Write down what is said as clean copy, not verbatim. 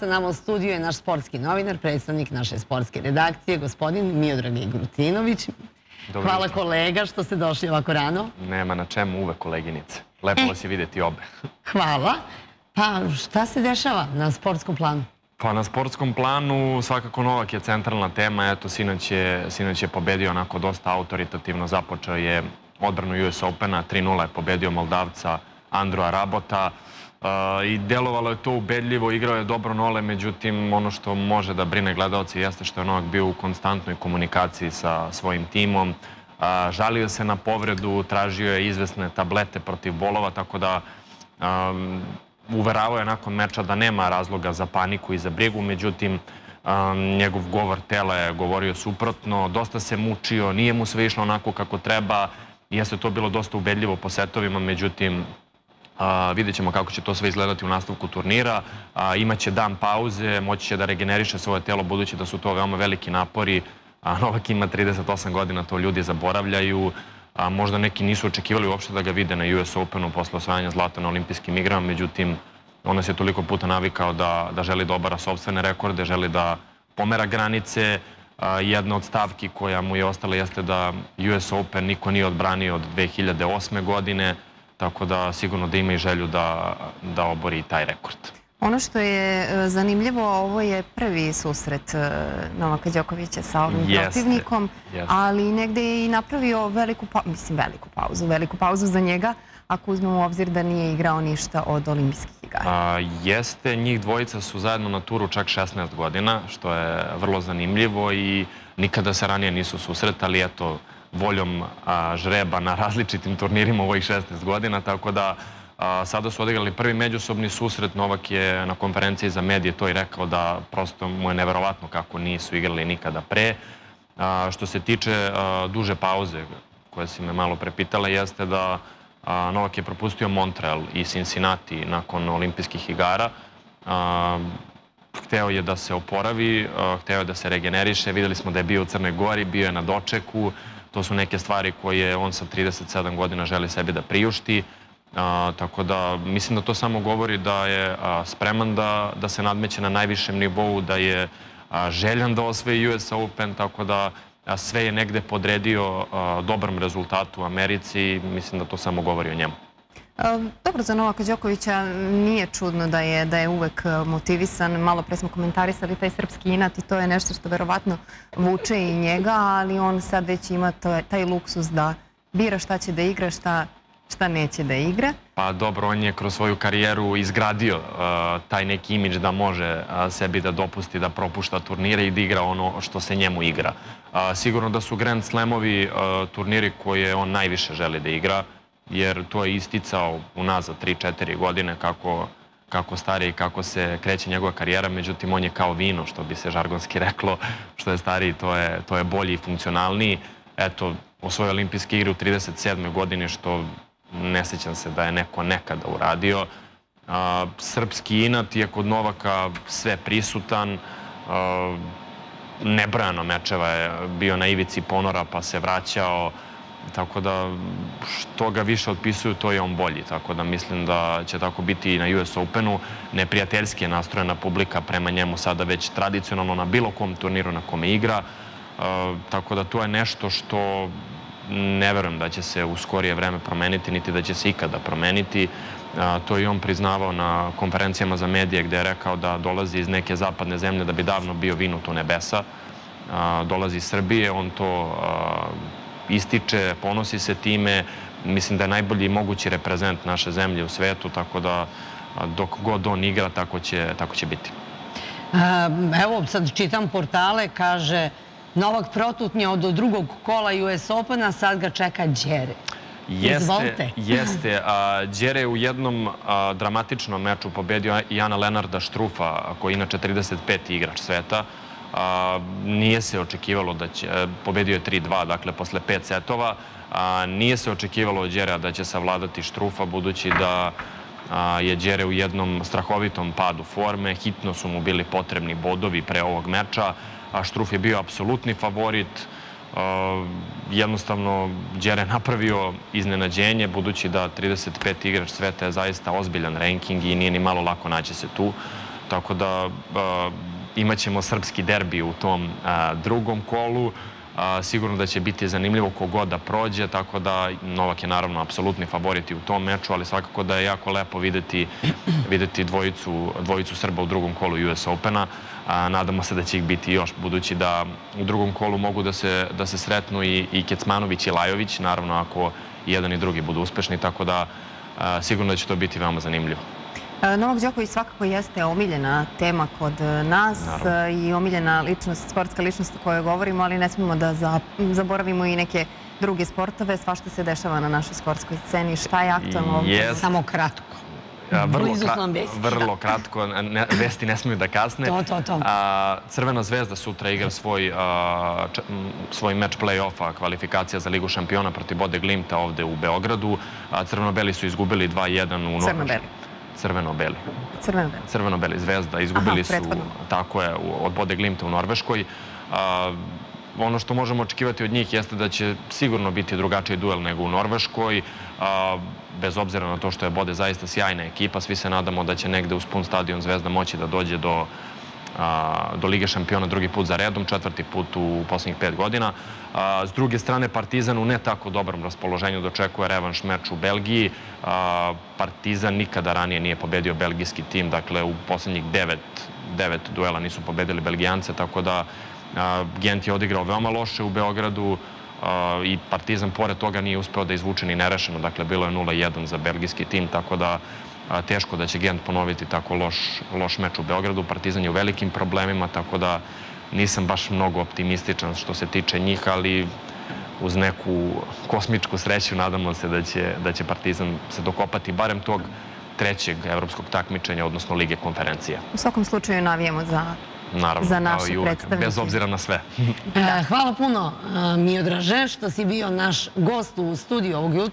Sa nama u studiju je naš sportski novinar, predstavnik naše sportske redakcije, gospodin Miodrag Igrutinović. Hvala kolega što ste došli ovako rano. Nema na čemu, uvek koleginice. Lepo vas je vidjeti obe. Hvala. Pa šta se dešava na sportskom planu? Pa na sportskom planu svakako Novak je centralna tema. Eto, sinoć je pobedio onako dosta autoritativno. Započeo je odbranu US Opena, 3-0 je pobedio Moldavca Andreja Rublova. I delovalo je to ubedljivo, igrao je dobro Nole, međutim ono što može da brine gledalci jeste što je Novak bio u konstantnoj komunikaciji sa svojim timom, žalio se na povredu, tražio je izvesne tablete protiv bolova, tako da uveravao je nakon meča da nema razloga za paniku i za brigu, međutim njegov govor tela je govorio suprotno, dosta se mučio, nije mu sve išlo onako kako treba, jeste to bilo dosta ubedljivo po setovima, međutim vidjet ćemo kako će to sve izgledati u nastavku turnira. Imaće dan pauze, moći će da regeneriše svoje telo, budući da su to veoma veliki napori. Novak ima 38 godina, to ljudi zaboravljaju. Možda neki nisu očekivali uopšte da ga vide na US Openu posle osvajanja zlata na olimpijskim igrama, međutim, on nas je toliko puta navikao da želi da obara sopstvene rekorde, želi da pomera granice. Jedna od stavki koja mu je ostala jeste da US Open niko nije odbranio od 2008. godine, tako da sigurno da ima i želju da obori taj rekord. Ono što je zanimljivo, ovo je prvi susret Novaka Đokovića sa ovim protivnikom, ali negde je i napravio veliku pauzu za njega, ako uzmemo u obzir da nije igrao ništa od olimpijskih igara. Jeste, njih dvojica su zajedno na turu čak 16 godina, što je vrlo zanimljivo i nikada se ranije nisu susretali, eto, voljom žreba na različitim turnirima u ovih 16 godina, tako da sada su odigrali prvi međusobni susret. Novak je na konferenciji za medije to i rekao da prosto mu je neverovatno kako nisu igrali nikada pre. Što se tiče duže pauze koja si me malo prepitala, jeste da Novak je propustio Montreal i Cincinnati nakon olimpijskih igara. Hteo je da se oporavi, hteo je da se regeneriše, videli smo da je bio u Crnoj Gori, bio je na dočeku. To su neke stvari koje on sa 37 godina želi sebi da priušti. Tako da mislim da to samo govori da je spreman da se nadmeće na najvišem nivou, da je željan da osvoji US Open, tako da sve je negde podredio dobrom rezultatu u Americi i mislim da to samo govori o njemu. Dobro, za Novaka Đokovića nije čudno da je uvek motivisan. Malo pre smo komentarisali taj srpski inat i to je nešto što verovatno vuče i njega, ali on sad već ima taj luksus da bira šta će da igra, šta neće da igra. Pa dobro, on je kroz svoju karijeru izgradio taj neki imidž da može sebi da dopusti da propušta turnire i da igra ono što se njemu igra. Sigurno da su Grand Slamovi turniri koje on najviše želi da igra, jer to je isticao unazad 3-4 godine kako stariji, kako se kreće njegova karijera, međutim on je kao vino, što bi se žargonski reklo, što je stariji to je bolji i funkcionalniji. Eto, osvojio olimpijske igre u 37. godini, što ne sećam se da je neko nekada uradio. Srpski inat je kod Novaka sve prisutan, nebrojano mečeva je bio na ivici ponora pa se vraćao, tako da što ga više otpisuju, to je on bolji. Tako da mislim da će tako biti i na US Openu. Neprijateljski je nastrojena publika prema njemu sada već tradicionalno na bilo kom turniru na kome igra. Tako da to je nešto što ne verujem da će se u skorije vreme promeniti, niti da će se ikada promeniti. To je on priznavao na konferencijama za medije gde je rekao da dolazi iz neke zapadne zemlje da bi davno bio vinut u nebesa. Dolazi iz Srbije, on to ističe, ponosi se time, mislim da je najbolji mogući reprezent naše zemlje u svetu, tako da dok god on igra, tako će biti. Evo, sad čitam portale, kaže Novak protutnjao do drugog kola US Opena, sad ga čeka Đere. Izvolite. Jeste, Đere je u jednom dramatičnom meču pobedio Jana Lenarda Štrufa, koji je inače 35. igrač sveta. Nije se očekivalo da će, pobedio je 3-2, dakle posle 5 setova, nije se očekivalo od Đerea da će savladati Štrufa, budući da je Đere u jednom strahovitom padu forme, hitno su mu bili potrebni bodovi pre ovog meča, a Štruf je bio apsolutni favorit, jednostavno Đere je napravio iznenađenje, budući da 35. igrač sveta je zaista ozbiljan ranking i nije ni malo lako naći se tu. Tako da imat ćemo srpski derbi u tom drugom kolu. Sigurno da će biti zanimljivo kogod da prođe, tako da Novak je naravno apsolutni favorit u tom meču, ali svakako da je jako lepo videti dvojicu Srba u drugom kolu US Opena. Nadamo se da će ih biti još, budući da u drugom kolu mogu da se sretnu i Kecmanović i Lajović, naravno ako jedan i drugi budu uspešni, tako da sigurno da će to biti veoma zanimljivo. Novak Đoković svakako jeste omiljena tema kod nas i omiljena ličnost, sportska ličnost o kojoj govorimo, ali ne smijemo da zaboravimo i neke druge sportove, sva što se dešava na našoj sportskoj sceni. Šta je aktualno ovdje? Samo kratko. Vrlo kratko, vesti ne smiju da kasne. Crvena zvezda sutra igra svoj meč play-offa, kvalifikacija za Ligu šampiona protiv Bode Glimta ovde u Beogradu. Crveno-beli su izgubili 2-1 u Crveno-beli. Crveno-beli. Crveno-beli Zvezda. Izgubili su, tako je, od Bode Glimta u Norveškoj. Ono što možemo očekivati od njih jeste da će sigurno biti drugačiji duel nego u Norveškoj. Bez obzira na to što je Bode zaista sjajna ekipa, svi se nadamo da će negde uz pun stadion Zvezda moći da dođe do Lige šampiona drugi put za redom, četvrti put u poslednjih 5 godina. S druge strane, Partizan u ne tako dobrom raspoloženju dočekuje revanš meč u Belgiji. Partizan nikada ranije nije pobedio belgijski tim, dakle u poslednjih 9 duela nisu pobedili Belgijance, tako da Gent je odigrao veoma loše u Beogradu i Partizan pored toga nije uspeo da izvuče ni nerešeno, dakle bilo je 0-1 za belgijski tim, tako da teško da će Gent ponoviti tako loš meč u Beogradu. Partizan je u velikim problemima, tako da nisam baš mnogo optimističan što se tiče njih, ali uz neku kosmičku sreću nadamo se da će Partizan se dokopati barem tog trećeg evropskog takmičenja, odnosno Lige konferencija. U svakom slučaju navijemo za naše predstavnike. Bez obzira na sve. Hvala puno, Miodraže, što si bio naš gost u studiju ovog jutra.